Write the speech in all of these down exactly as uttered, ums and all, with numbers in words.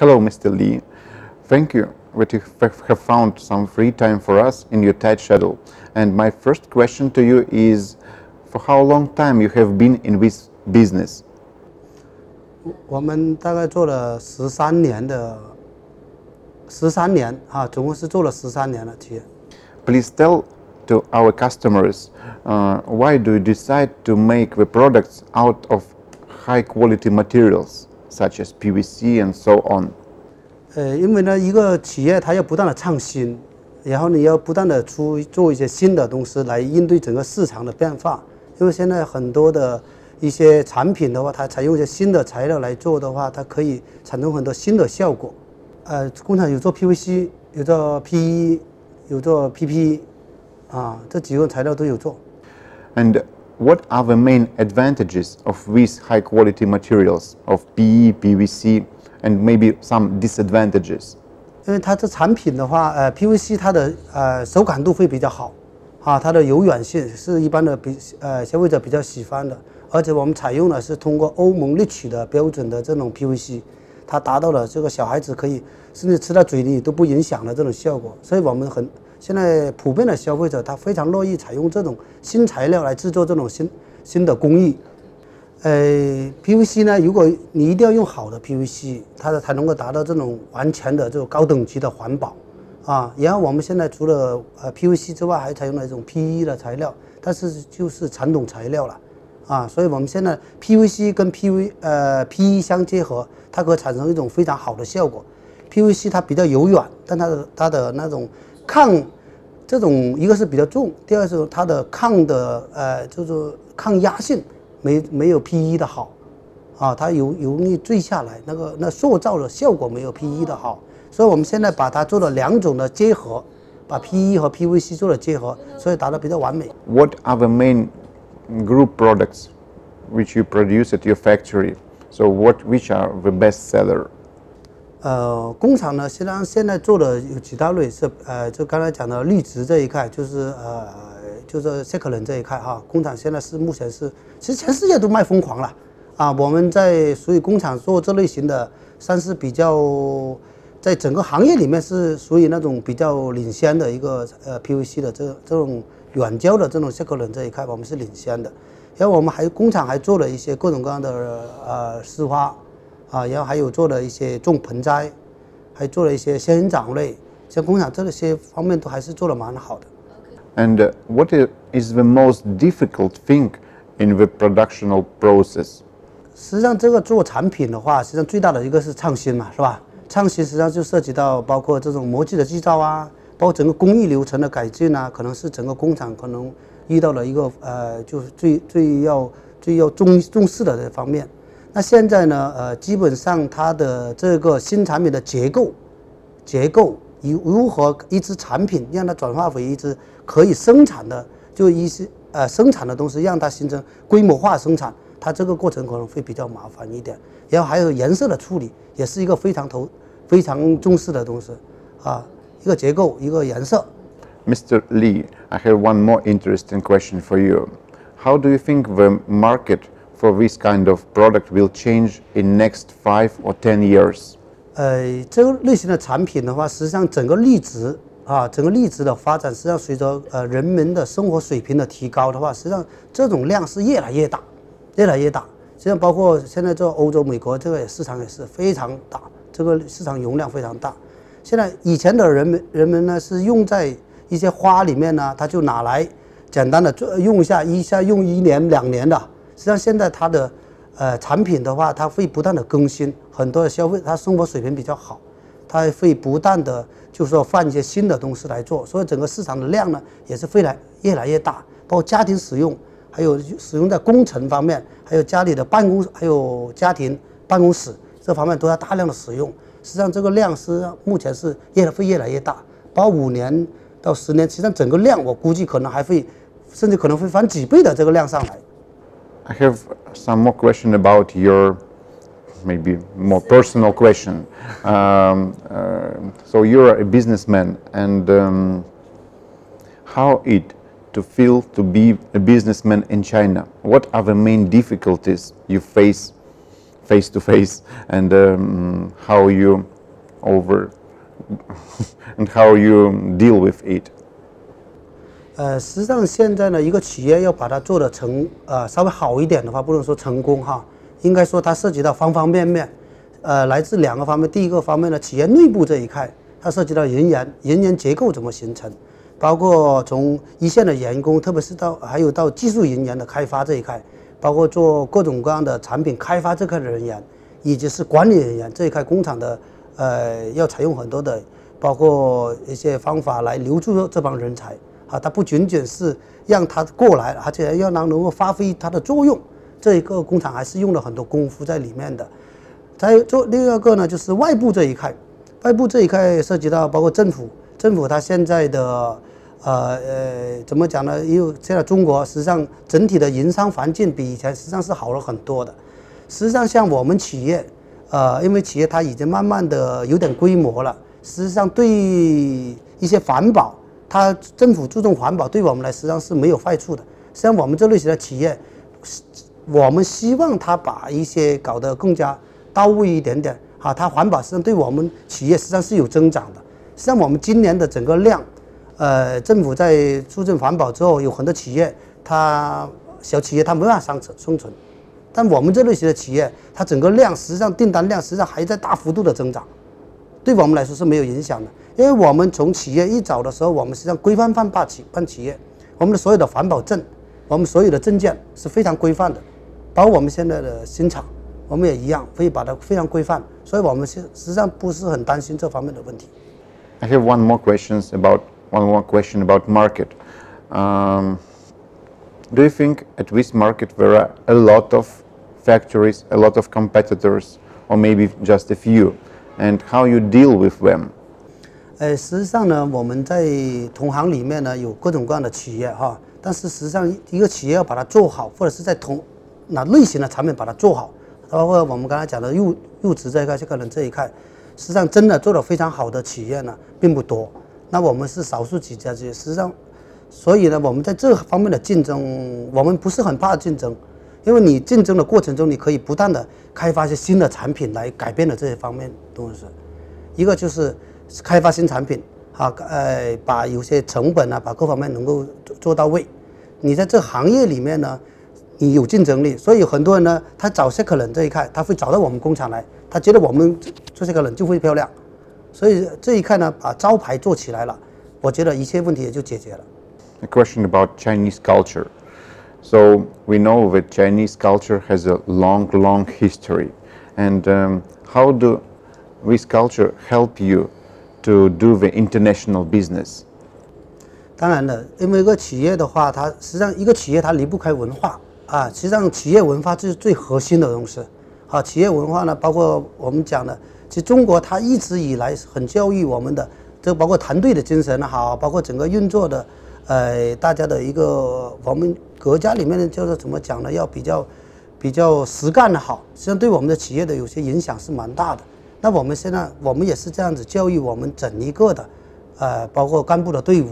Hello, Mister Lee. Thank you that you have found some free time for us in your tight schedule. And my first question to you is, for how long time you have been in this business? 我们大概做了十三年的，十三年啊，总共是做了十三年了企业。Please tell to our customers uh, why do you decide to make the products out of high quality materials such as P V C and so on. 呃，因为呢，一个企业它要不断的创新，然后呢，也要不断的出做一些新的东西来应对整个市场的变化。因为现在很多的一些产品的话，它采用一些新的材料来做的话，它可以产生很多新的效果。呃，工厂有做 P V C， 有做 P E， 有做 P P E， 啊，这几个材料都有做。And what are the main advantages of these high-quality materials of P E, P V C? And maybe some disadvantages. 因为它这产品的话，呃 ，P V C 它的呃手感度会比较好，啊，它的柔软性是一般的比呃消费者比较喜欢的。而且我们采用的是通过欧盟绿曲的标准的这种 P V C， 它达到了这个小孩子可以甚至吃到嘴里都不影响的这种效果。所以我们很现在普遍的消费者他非常乐意采用这种新材料来制作这种新新的工艺。 呃 ，P V C 呢？如果你一定要用好的 P V C， 它才能够达到这种完全的这种高等级的环保啊。然后我们现在除了呃 P V C 之外，还采用了一种 P E 的材料，但是就是传统材料了啊。所以我们现在 P V C 跟 P V 呃 P E 相结合，它可产生一种非常好的效果。P V C 它比较柔软，但它的它的那种抗这种一个是比较重，第二是它的抗的呃就是抗压性。 没没有 P E 的好，啊，它容容易坠下来，那个那塑造的效果没有 P E 的好，所以我们现在把它做了两种的结合，把 P E 和 P V C 做了结合，所以达到比较完美。What are the main group products which you produce at your factory? So what which are the best seller? 呃，工厂呢，实际上现在做的有几大类是呃，就刚才讲的绿植这一块，就是呃。 就是雪克兰这一块哈、啊，工厂现在是目前是，其实全世界都卖疯狂了啊！我们在属于工厂做这类型的，算是比较在整个行业里面是属于那种比较领先的一个呃 P V C 的这这种软胶的这种雪克兰这一块，我们是领先的。然后我们还工厂还做了一些各种各样的呃丝花啊，然后还有做了一些种盆栽，还做了一些仙人掌类，像工厂这些方面都还是做得蛮好的。 And uh, what is the most difficult thing in the productional process? 实际上，这个做产品的话，实际上最大的一个是创新嘛，是吧？创新实际上就涉及到包括这种模具的制造啊，包括整个工艺流程的改进啊，可能是整个工厂可能遇到了一个呃，就是最最要最要重重视的这方面。那现在呢，呃，基本上它的这个新产品的结构结构。 如如何一支产品让它转化为一支可以生产的，就一些呃生产的东西，让它形成规模化生产，它这个过程可能会比较麻烦一点。然后还有颜色的处理，也是一个非常头非常重视的东西，啊，一个结构，一个颜色。Mister Lee, I have one more interesting question for you. How do you think the market for this kind of product will change in next five or ten years? 呃，这个类型的产品的话，实际上整个绿植啊，整个绿植的发展，实际上随着呃人们的生活水平的提高的话，实际上这种量是越来越大，越来越大。实际上，包括现在这欧洲、美国这个市场也是非常大，这个市场容量非常大。现在以前的人们人们呢是用在一些花里面呢，他就拿来简单的用一下，一下用一年两年的。实际上现在它的。 呃，产品的话，它会不断的更新，很多的消费，他生活水平比较好，他会不断的就是说放一些新的东西来做，所以整个市场的量呢也是会来越来越大，包括家庭使用，还有使用在工程方面，还有家里的办公，还有家庭办公室这方面都要大量的使用。实际上这个量是目前是越来会越来越大，包括五年到十年，实际上整个量我估计可能还会，甚至可能会翻几倍的这个量上来。 I have some more question about your, maybe more personal question. Um, uh, so you're a businessman, and um, how it to feel to be a businessman in China? What are the main difficulties you face face to face, and um, how you over and how you deal with it. 呃，实际上现在呢，一个企业要把它做的成呃稍微好一点的话，不能说成功哈，应该说它涉及到方方面面，呃，来自两个方面。第一个方面呢，企业内部这一块，它涉及到人员、人员结构怎么形成，包括从一线的员工，特别是到还有到技术人员的开发这一块，包括做各种各样的产品开发这块的人员，以及是管理人员这一块工厂的，呃，要采用很多的，包括一些方法来留住这帮人才。 啊，它不仅仅是让它过来，而且要让能够发挥它的作用。这一个工厂还是用了很多功夫在里面的。再做另外一个呢，就是外部这一块，外部这一块涉及到包括政府，政府它现在的呃呃怎么讲呢？因为现在中国实际上整体的营商环境比以前实际上是好了很多的。实际上像我们企业，呃，因为企业它已经慢慢的有点规模了，实际上对一些环保。 它政府注重环保，对我们来实际上是没有坏处的。实际上，我们这类型的企业，我们希望它把一些搞得更加到位一点点。啊，它环保实际上对我们企业实际上是有增长的。实际上，我们今年的整个量，呃，政府在促进环保之后，有很多企业，它小企业它没办法生存生存，但我们这类型的企业，它整个量实际上订单量实际上还在大幅度的增长，对我们来说是没有影响的。 因为我们从企业一早的时候，我们实际上规范办企办企业，我们的所有的环保证，我们所有的证件是非常规范的，包括我们现在的新厂，我们也一样会把它非常规范，所以我们实实际上不是很担心这方面的问题。I have one more questions about one more question about market. Um, do you think at this market there are a lot of factories, a lot of competitors, or maybe just a few, and how you deal with them? 呃，实际上呢，我们在同行里面呢有各种各样的企业哈，但是实际上一个企业要把它做好，或者是在同哪类型的产品把它做好，包括我们刚才讲的入入职这一块、这个人这一块，实际上真的做得非常好的企业呢并不多，那我们是少数几家企业。实际上，所以呢，我们在这方面的竞争，我们不是很怕竞争，因为你竞争的过程中，你可以不断的开发一些新的产品来改变了这些方面东西。一个就是。 开发新产品，啊，呃，把有些成本啊，把各方面能够做到位。你在这行业里面呢，你有竞争力，所以很多人呢，他找些客人这一看，他会找到我们工厂来，他觉得我们这些客人就会漂亮，所以这一看呢，把招牌做起来了，我觉得一切问题也就解决了。A question about Chinese culture. So we know that Chinese culture has a long, long history, and um, how do this culture help you? To do the international business。当然了，因为一个企业的话，它实际上一个企业它离不开文化啊。实际上，企业文化这是最核心的东西。啊，企业文化呢，包括我们讲的，其实中国它一直以来很教育我们的，这包括团队的精神好，包括整个运作的，呃，大家的一个我们国家里面的就是怎么讲呢？要比较比较实干的好，实际上对我们的企业的有些影响是蛮大的。 那我们现在，我们也是这样子教育我们整一个的，呃，包括干部的队伍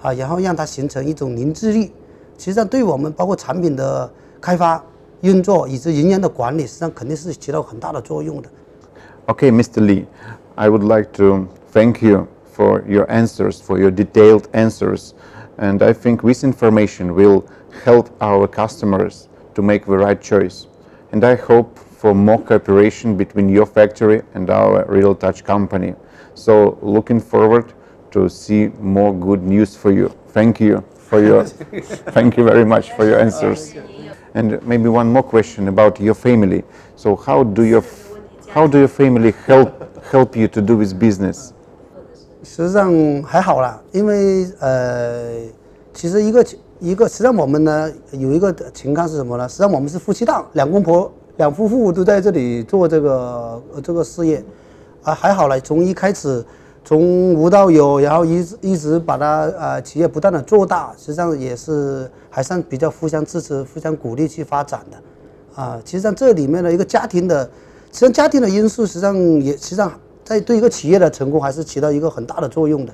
啊，然后让它形成一种凝聚力。实际上，对我们包括产品的开发、运作以及人员的管理，实际上肯定是起到很大的作用的。Okay, Mister Lee, I would like to thank you for your answers, for your detailed answers, and I think this information will help our customers to make the right choice. And I hope. For more cooperation between your factory and our Real Touch company. So looking forward to see more good news for you. Thank you for your, thank you very much for your answers. And maybe one more question about your family. So how do your, how do your family help help you to do this business? 实际上还好啦，因为呃，其实一个一个，实际上我们呢有一个情况是什么呢？实际上我们是夫妻档，两公婆。 两夫妇都在这里做这个这个事业，啊，还好了。从一开始，从无到有，然后一直一直把它呃企业不断的做大，实际上也是还算比较互相支持、互相鼓励去发展的，啊，其实上这里面的一个家庭的，实际上家庭的因素，实际上也实际上在对一个企业的成功还是起到一个很大的作用的。